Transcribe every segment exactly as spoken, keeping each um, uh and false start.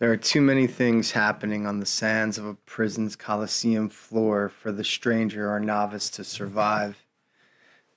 There are too many things happening on the sands of a prison's coliseum floor for the stranger or novice to survive.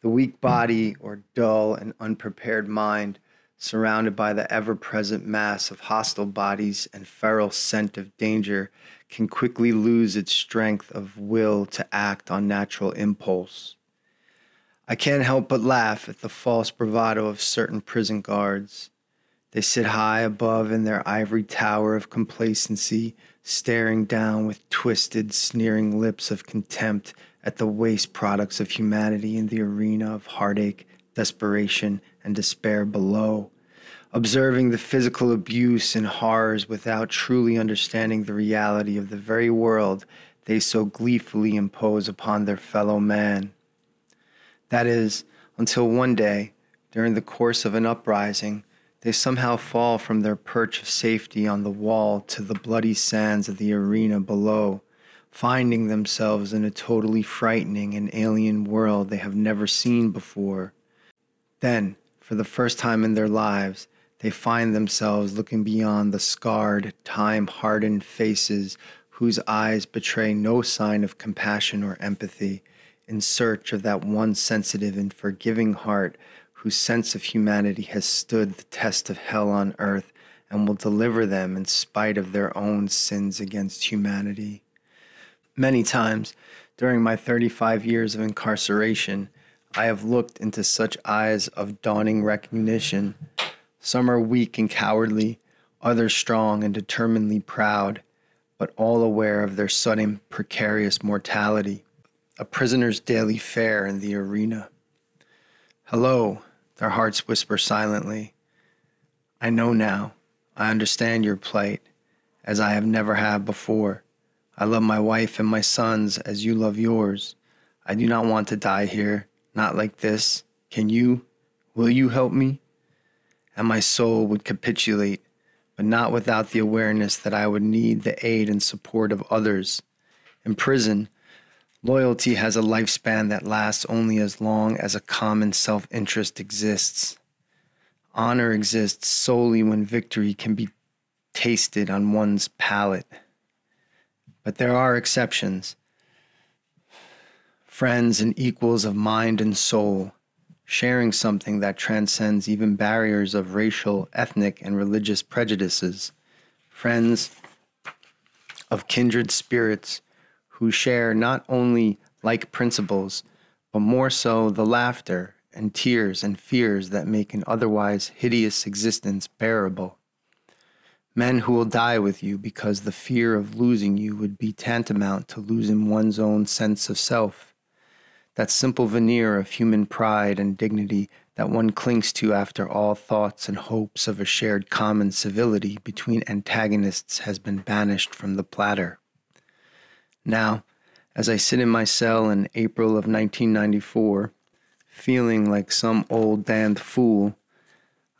The weak body or dull and unprepared mind, surrounded by the ever-present mass of hostile bodies and feral scent of danger, can quickly lose its strength of will to act on natural impulse. I can't help but laugh at the false bravado of certain prison guards. They sit high above in their ivory tower of complacency, staring down with twisted, sneering lips of contempt at the waste products of humanity in the arena of heartache, desperation, and despair below, observing the physical abuse and horrors without truly understanding the reality of the very world they so gleefully impose upon their fellow man. That is, until one day, during the course of an uprising, they somehow fall from their perch of safety on the wall to the bloody sands of the arena below, finding themselves in a totally frightening and alien world they have never seen before. Then, for the first time in their lives, they find themselves looking beyond the scarred, time-hardened faces whose eyes betray no sign of compassion or empathy, in search of that one sensitive and forgiving heart whose sense of humanity has stood the test of hell on earth and will deliver them in spite of their own sins against humanity. Many times, during my thirty-five years of incarceration, I have looked into such eyes of dawning recognition. Some are weak and cowardly, others strong and determinedly proud, but all aware of their sudden precarious mortality, a prisoner's daily fare in the arena. Hello, their hearts whisper silently. I know now. I understand your plight, as I have never have before. I love my wife and my sons as you love yours. I do not want to die here. Not like this. Can you? Will you help me? And my soul would capitulate, but not without the awareness that I would need the aid and support of others. In prison, loyalty has a lifespan that lasts only as long as a common self-interest exists. Honor exists solely when victory can be tasted on one's palate. But there are exceptions. Friends and equals of mind and soul, sharing something that transcends even barriers of racial, ethnic, and religious prejudices. Friends of kindred spirits who share not only like principles, but more so the laughter and tears and fears that make an otherwise hideous existence bearable. Men who will die with you because the fear of losing you would be tantamount to losing one's own sense of self. That simple veneer of human pride and dignity that one clings to after all thoughts and hopes of a shared common civility between antagonists has been banished from the platter. Now, as I sit in my cell in April of nineteen ninety-four, feeling like some old damned fool,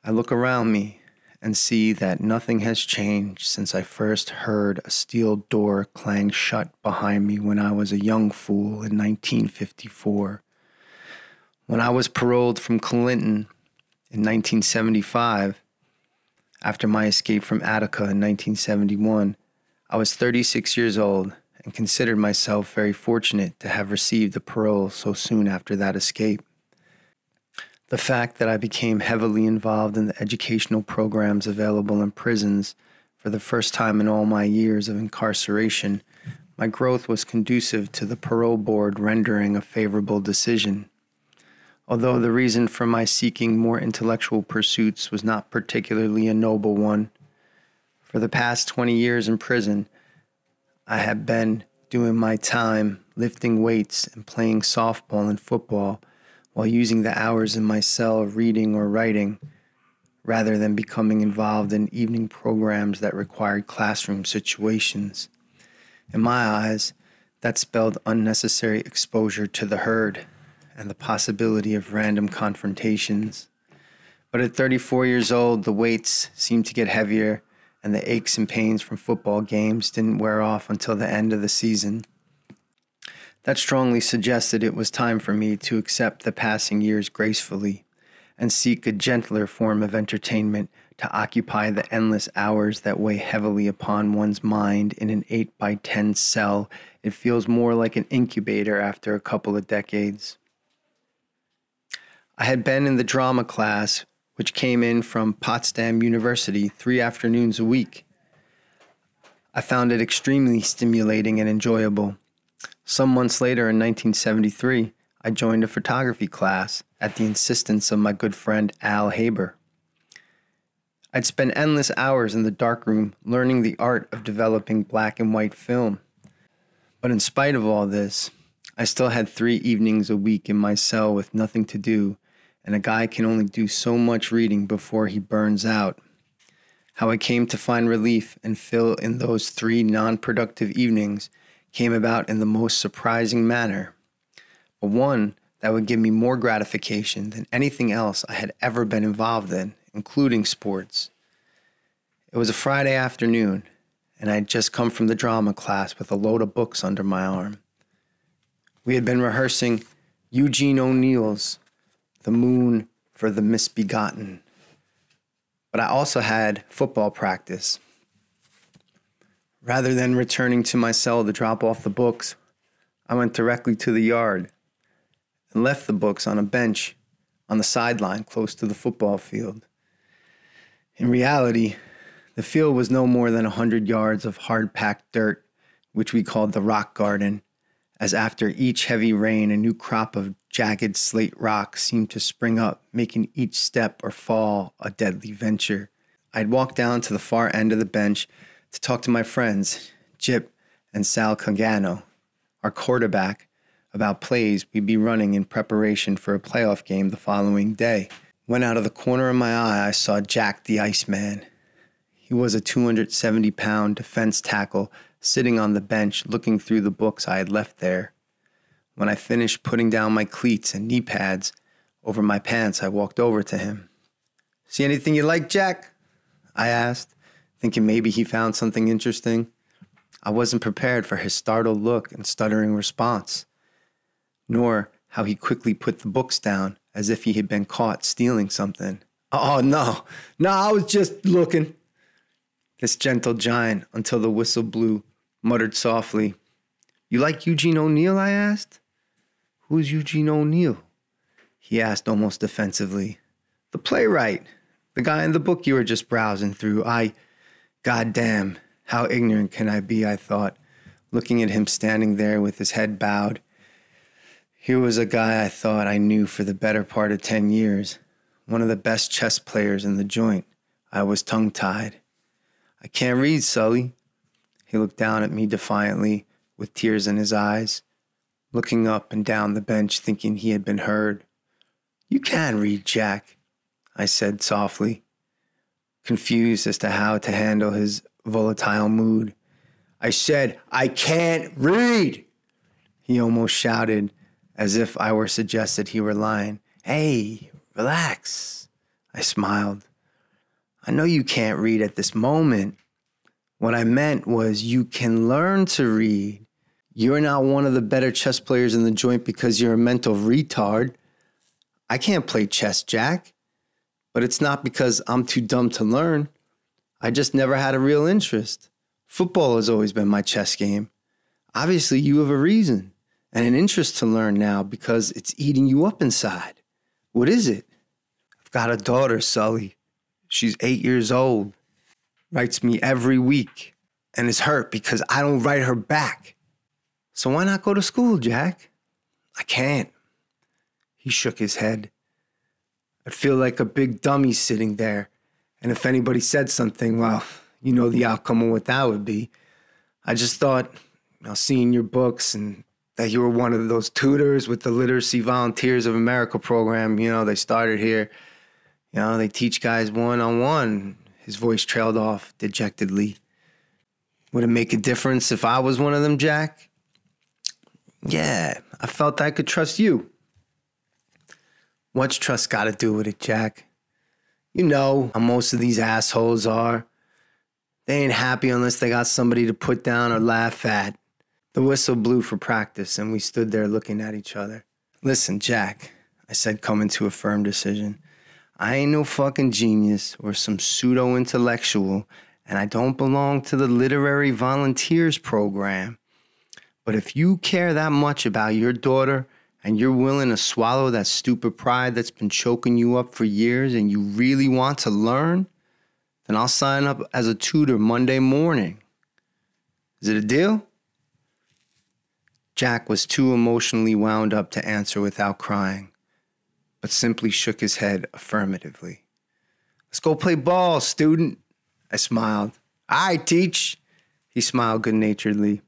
I look around me and see that nothing has changed since I first heard a steel door clang shut behind me when I was a young fool in nineteen fifty-four. When I was paroled from Clinton in nineteen seventy-five, after my escape from Attica in nineteen seventy-one, I was thirty-six years old and considered myself very fortunate to have received the parole so soon after that escape. The fact that I became heavily involved in the educational programs available in prisons for the first time in all my years of incarceration, my growth was conducive to the parole board rendering a favorable decision. Although the reason for my seeking more intellectual pursuits was not particularly a noble one, for the past twenty years in prison, I had been doing my time lifting weights and playing softball and football, while using the hours in my cell reading or writing, rather than becoming involved in evening programs that required classroom situations. In my eyes, that spelled unnecessary exposure to the herd and the possibility of random confrontations. But at thirty-four years old, the weights seemed to get heavier, and the aches and pains from football games didn't wear off until the end of the season. That strongly suggested it was time for me to accept the passing years gracefully and seek a gentler form of entertainment to occupy the endless hours that weigh heavily upon one's mind in an eight by ten cell. It feels more like an incubator after a couple of decades. I had been in the drama class, which came in from Potsdam University three afternoons a week. I found it extremely stimulating and enjoyable. Some months later, in nineteen seventy-three, I joined a photography class at the insistence of my good friend Al Haber. I'd spend endless hours in the darkroom learning the art of developing black and white film. But in spite of all this, I still had three evenings a week in my cell with nothing to do, and a guy can only do so much reading before he burns out. How I came to find relief and fill in those three non-productive evenings came about in the most surprising manner, but one that would give me more gratification than anything else I had ever been involved in, including sports. It was a Friday afternoon, and I had just come from the drama class with a load of books under my arm. We had been rehearsing Eugene O'Neill's The Moon for the Misbegotten. But I also had football practice. Rather than returning to my cell to drop off the books, I went directly to the yard and left the books on a bench on the sideline close to the football field. In reality, the field was no more than a hundred yards of hard-packed dirt, which we called the rock garden, as after each heavy rain, a new crop of jagged slate rocks seemed to spring up, making each step or fall a deadly venture. I'd walk down to the far end of the bench to talk to my friends, Jip and Sal Cagano, our quarterback, about plays we'd be running in preparation for a playoff game the following day, when out of the corner of my eye I saw Jack the Iceman. He was a two hundred seventy pound defense tackle sitting on the bench looking through the books I had left there. When I finished putting down my cleats and knee pads over my pants, I walked over to him. "See anything you like, Jack?" I asked, thinking maybe he found something interesting. I wasn't prepared for his startled look and stuttering response, nor how he quickly put the books down as if he had been caught stealing something. "Oh, no, no, I was just looking." This gentle giant, until the whistle blew, muttered softly, "You like Eugene O'Neill?" I asked. "Who's Eugene O'Neill?" he asked almost offensively. "The playwright, the guy in the book you were just browsing through." I, goddamn, how ignorant can I be, I thought, looking at him standing there with his head bowed. Here was a guy I thought I knew for the better part of ten years, one of the best chess players in the joint. I was tongue-tied. "I can't read, Sully." He looked down at me defiantly with tears in his eyes, looking up and down the bench, thinking he had been heard. "You can read, Jack," I said softly, confused as to how to handle his volatile mood. "I said, I can't read," he almost shouted, as if I were suggested he were lying. "Hey, relax," I smiled. "I know you can't read at this moment. What I meant was you can learn to read. You're not one of the better chess players in the joint because you're a mental retard. I can't play chess, Jack, but it's not because I'm too dumb to learn. I just never had a real interest. Football has always been my chess game. Obviously, you have a reason and an interest to learn now because it's eating you up inside. What is it?" "I've got a daughter, Sully. She's eight years old, writes me every week, and is hurt because I don't write her back." "So why not go to school, Jack?" "I can't." He shook his head. "I'd feel like a big dummy sitting there, and if anybody said something, well, you know the outcome of what that would be. I just thought, you know, seeing your books and that you were one of those tutors with the Literacy Volunteers of America program, you know, they started here. You know, they teach guys one-on-one." His voice trailed off dejectedly. "Would it make a difference if I was one of them, Jack?" "Yeah, I felt I could trust you." "What's trust got to do with it, Jack? You know how most of these assholes are. They ain't happy unless they got somebody to put down or laugh at." The whistle blew for practice, and we stood there looking at each other. "Listen, Jack," I said, coming to a firm decision. I ain't no fucking genius or some pseudo-intellectual, and I don't belong to the Literary Volunteers program. But if you care that much about your daughter and you're willing to swallow that stupid pride that's been choking you up for years and you really want to learn, then I'll sign up as a tutor Monday morning. Is it a deal? Jack was too emotionally wound up to answer without crying, but simply shook his head affirmatively. Let's go play ball, student, I smiled. I teach, he smiled good-naturedly.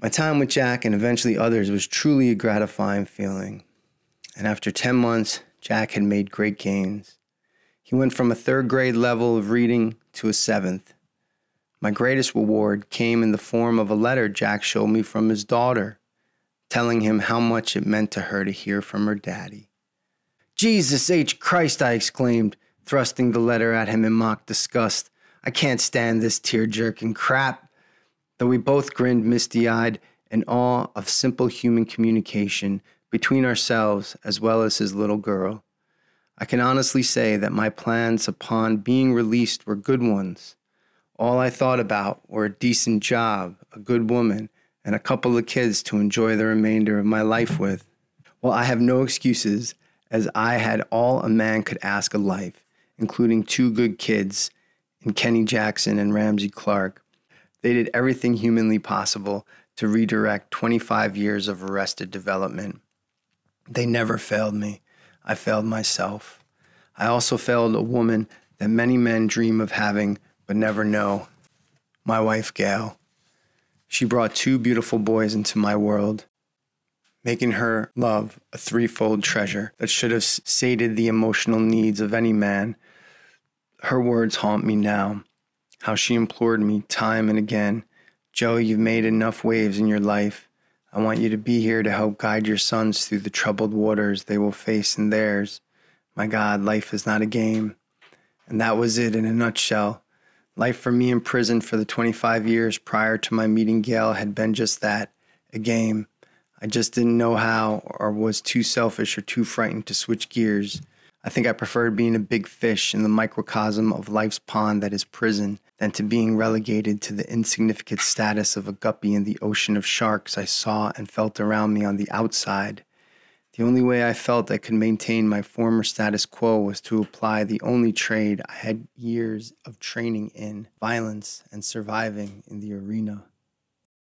My time with Jack and eventually others was truly a gratifying feeling. And after ten months, Jack had made great gains. He went from a third grade level of reading to a seventh. My greatest reward came in the form of a letter Jack showed me from his daughter, telling him how much it meant to her to hear from her daddy. Jesus H. Christ, I exclaimed, thrusting the letter at him in mock disgust. I can't stand this tear-jerking crap. Though we both grinned misty-eyed in awe of simple human communication between ourselves as well as his little girl. I can honestly say that my plans upon being released were good ones. All I thought about were a decent job, a good woman, and a couple of kids to enjoy the remainder of my life with. Well, I have no excuses, as I had all a man could ask of life, including two good kids in Kenny Jackson and Ramsay Clark. They did everything humanly possible to redirect twenty-five years of arrested development. They never failed me. I failed myself. I also failed a woman that many men dream of having but never know, my wife, Gail. She brought two beautiful boys into my world, making her love a threefold treasure that should have sated the emotional needs of any man. Her words haunt me now. How she implored me time and again, Joe, you've made enough waves in your life. I want you to be here to help guide your sons through the troubled waters they will face in theirs. My God, life is not a game. And that was it in a nutshell. Life for me in prison for the twenty-five years prior to my meeting Gail had been just that, a game. I just didn't know how, or was too selfish or too frightened to switch gears. I think I preferred being a big fish in the microcosm of life's pond that is prison than to being relegated to the insignificant status of a guppy in the ocean of sharks I saw and felt around me on the outside. The only way I felt I could maintain my former status quo was to apply the only trade I had years of training in, violence and surviving in the arena.